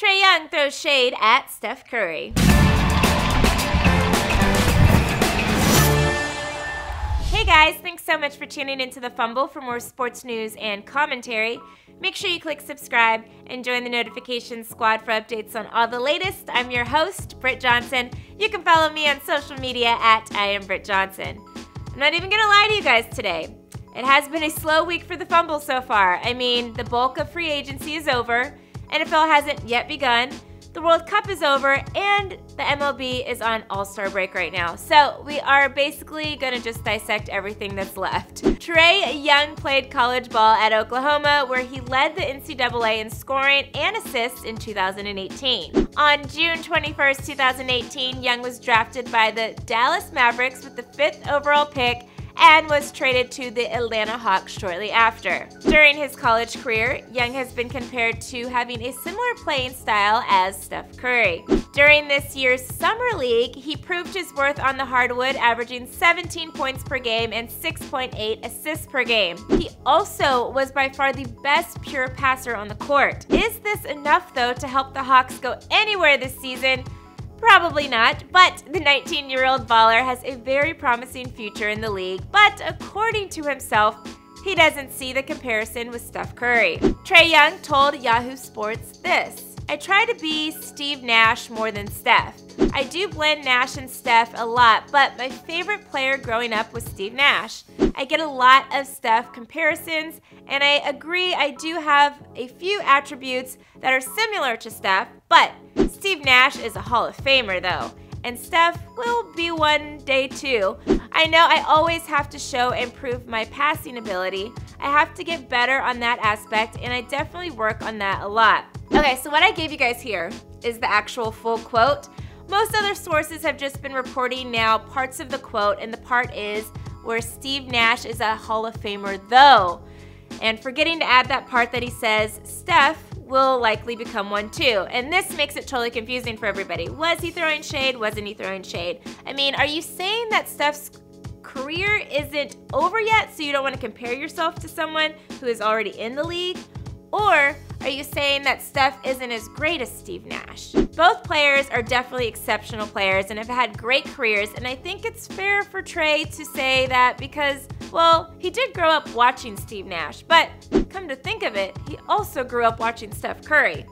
Trae Young throws shade at Steph Curry. Hey guys, thanks so much for tuning into The Fumble. For more sports news and commentary, make sure you click subscribe and join the notification squad for updates on all the latest. I'm your host, Britt Johnson. You can follow me on social media at IamBrittJohnson. I'm not even gonna lie to you guys today. It has been a slow week for The Fumble so far. I mean, the bulk of free agency is over, NFL hasn't yet begun, the World Cup is over, and the MLB is on All-Star break right now. So we are basically gonna just dissect everything that's left. Trae Young played college ball at Oklahoma, where he led the NCAA in scoring and assists in 2018. On June 21st, 2018, Young was drafted by the Dallas Mavericks with the 5th overall pick and was traded to the Atlanta Hawks shortly after. During his college career, Young has been compared to having a similar playing style as Steph Curry. During this year's Summer League, he proved his worth on the hardwood, averaging 17 points per game and 6.8 assists per game. He also was by far the best pure passer on the court. Is this enough, though, to help the Hawks go anywhere this season? Probably not, but the 19-year-old baller has a very promising future in the league, but according to himself, he doesn't see the comparison with Steph Curry. Trae Young told Yahoo Sports this: "I try to be Steve Nash more than Steph. I do blend Nash and Steph a lot, but my favorite player growing up was Steve Nash. I get a lot of Steph comparisons, and I agree I do have a few attributes that are similar to Steph, but Steve Nash is a Hall of Famer, though, and Steph will be one day too. I know I always have to show and prove my passing ability. I have to get better on that aspect, and I definitely work on that a lot." Okay, so what I gave you guys here is the actual full quote. Most other sources have just been reporting now parts of the quote, and the part is where Steve Nash is a Hall of Famer, though, and forgetting to add that part that he says Steph will likely become one too. And this makes it totally confusing for everybody. Was he throwing shade? Wasn't he throwing shade? I mean, are you saying that Steph's career isn't over yet, so you don't want to compare yourself to someone who is already in the league? Or are you saying that Steph isn't as great as Steve Nash? Both players are definitely exceptional players and have had great careers, and I think it's fair for Trae to say that because, well, he did grow up watching Steve Nash, but come to think of it, he also grew up watching Steph Curry.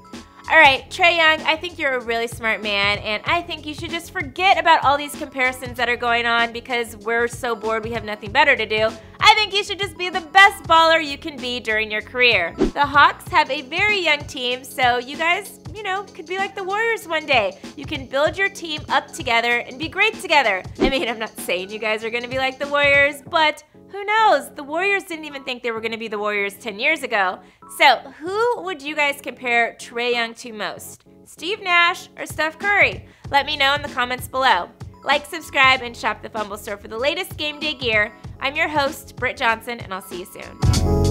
All right, Trae Young, I think you're a really smart man, and I think you should just forget about all these comparisons that are going on because we're so bored we have nothing better to do. I think you should just be the best baller you can be during your career. The Hawks have a very young team, so you guys, you know, could be like the Warriors one day. You can build your team up together and be great together. I mean, I'm not saying you guys are gonna be like the Warriors, but who knows? The Warriors didn't even think they were going to be the Warriors 10 years ago. So who would you guys compare Trae Young to most? Steve Nash or Steph Curry? Let me know in the comments below. Like, subscribe, and shop the Fumble Store for the latest game day gear. I'm your host, Britt Johnson, and I'll see you soon.